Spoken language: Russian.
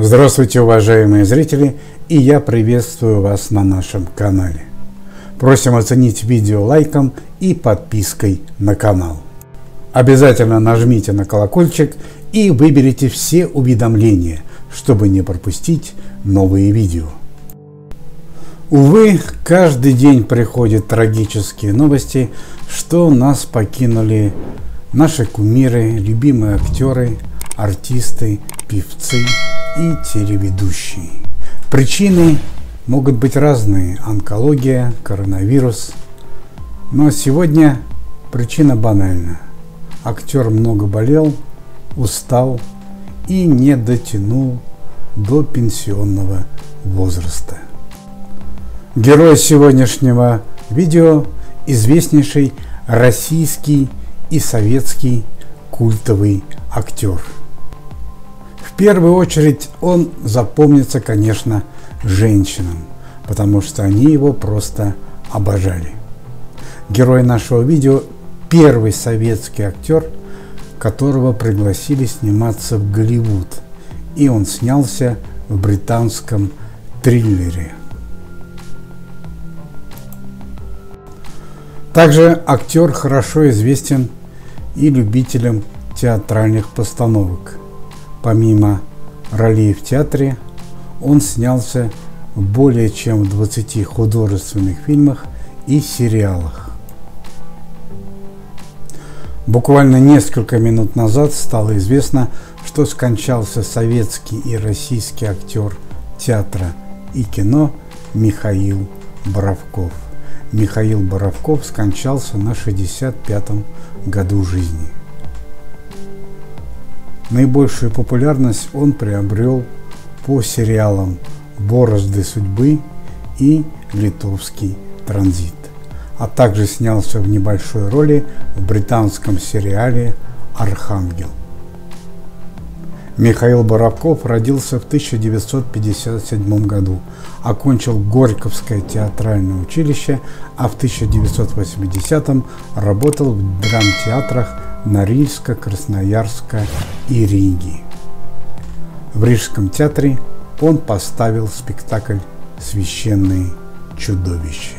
Здравствуйте, уважаемые зрители, и я приветствую вас на нашем канале. Просим оценить видео лайком и подпиской на канал. Обязательно нажмите на колокольчик и выберите все уведомления, чтобы не пропустить новые видео. Увы, каждый день приходят трагические новости, что нас покинули наши кумиры, любимые актеры, артисты, певцы и телеведущие. Причины могут быть разные: онкология, коронавирус. Но сегодня причина банальна. Актер много болел, устал и не дотянул до пенсионного возраста. Герой сегодняшнего видео – известнейший российский и советский культовый актер. В первую очередь он запомнится, конечно, женщинам, потому что они его просто обожали. Герой нашего видео – первый советский актер, которого пригласили сниматься в Голливуд, и он снялся в британском триллере. Также актер хорошо известен и любителям театральных постановок. Помимо ролей в театре, он снялся в более чем в 20 художественных фильмах и сериалах. Буквально несколько минут назад стало известно, что скончался советский и российский актер театра и кино Михаил Боровков. Михаил Боровков скончался на 65-м году жизни. Наибольшую популярность он приобрел по сериалам «Борозды судьбы» и «Литовский транзит», а также снялся в небольшой роли в британском сериале «Архангел». Михаил Боровков родился в 1957 году, окончил Горьковское театральное училище, а в 1980-м работал в драмтеатрах Норильска, Красноярска и Риги. В Рижском театре он поставил спектакль «Священные чудовища».